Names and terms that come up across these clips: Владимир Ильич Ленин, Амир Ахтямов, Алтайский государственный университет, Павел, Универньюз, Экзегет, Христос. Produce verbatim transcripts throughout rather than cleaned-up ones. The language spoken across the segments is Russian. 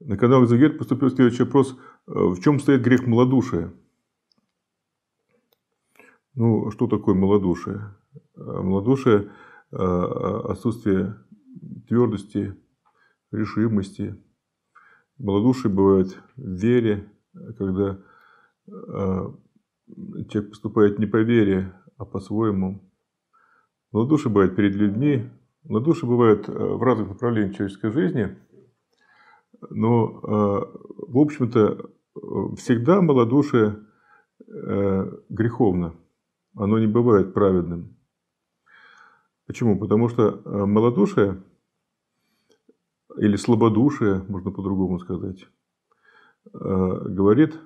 На канал Экзегет поступил следующий вопрос. В чем стоит грех малодушия? Ну, что такое малодушие? Малодушие – отсутствие твердости, решимости. Малодушие бывает в вере, когда человек поступает не по вере, а по-своему. Малодушие бывает перед людьми. Малодушие бывает в разных направлениях человеческой жизни. Но, в общем-то, всегда малодушие греховно. Оно не бывает праведным. Почему? Потому что малодушие или слабодушие, можно по-другому сказать, говорит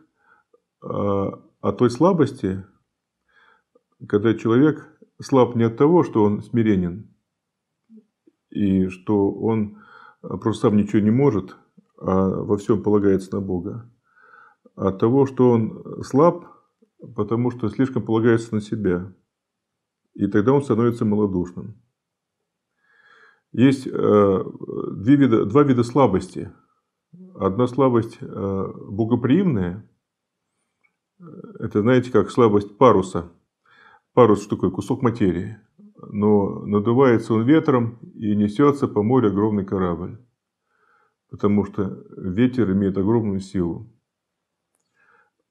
о той слабости, когда человек слаб не от того, что он смиренен и что он просто сам ничего не может, а во всем полагается на Бога, а от того, что он слаб, потому что слишком полагается на себя. И тогда он становится малодушным. Есть э, две вида, два вида слабости. Одна слабость э, богоприимная. Это, знаете, как слабость паруса. Парус, что такое? Кусок материи. Но надувается он ветром и несется по морю огромный корабль. Потому что ветер имеет огромную силу.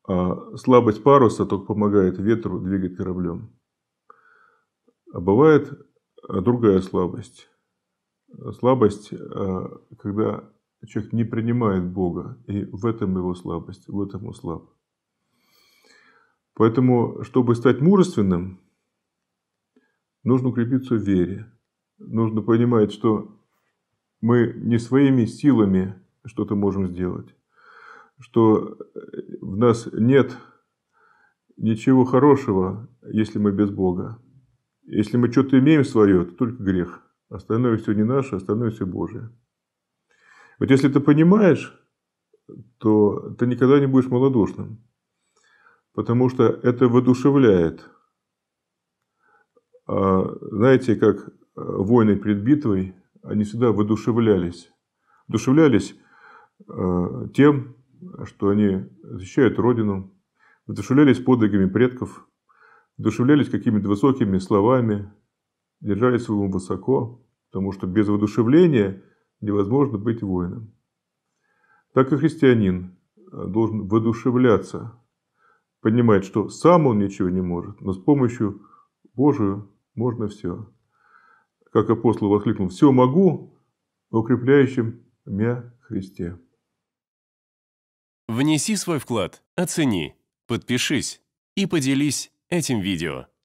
А слабость паруса только помогает ветру двигать кораблем. А бывает другая слабость. Слабость, когда человек не принимает Бога. И в этом его слабость, в этом он слаб. Поэтому, чтобы стать мужественным, нужно укрепиться в вере. Нужно понимать, что мы не своими силами что-то можем сделать. Что в нас нет ничего хорошего, если мы без Бога. Если мы что-то имеем свое, то только грех. Остальное все не наше, остальное все Божие. Вот если ты понимаешь, то ты никогда не будешь малодушным. Потому что это воодушевляет. Знаете, как войны перед битвой, они всегда воодушевлялись. Воодушевлялись тем, что они защищают Родину, воодушевлялись подвигами предков, воодушевлялись какими-то высокими словами, держались своему высоко, потому что без воодушевления невозможно быть воином. Так и христианин должен воодушевляться, понимать, что сам он ничего не может, но с помощью Божию можно все. Как апостол воскликнул: «Все могу в укрепляющем меня Христе». Внеси свой вклад, оцени, подпишись и поделись этим видео.